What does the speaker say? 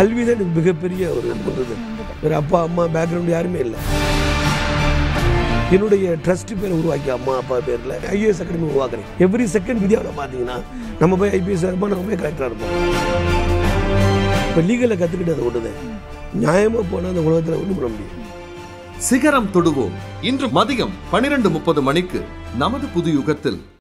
கல்வி தான் இது மிகப்பெரிய ஒரு பொறுப்பு. வேற அப்பா அம்மா பேக்ரவுண்ட் யாருமே இல்லை. என்னுடைய ட்ரஸ்ட் பேர் உருவாக்கி அம்மா அப்பா பேரில் ஐஏஎஸ் அகாடமி உருவாக்குறேன். எவ்ரி செகண்ட் வித்யாவில் பார்த்தீங்கன்னா நம்ம போய் ஐபிஎஸ் இருப்போம், நம்ம போய் கலெக்டராக இருப்போம். இப்போ லீகலை கற்றுக்கிட்டது ஒன்று தான். நியாயமாக போனால் அந்த உலகத்தில் ஒன்றும் பண்ண முடியும். சிகரம் தொடுவோம் இன்று மதியம் 12:30 மணிக்கு நமது புது யுகத்தில்.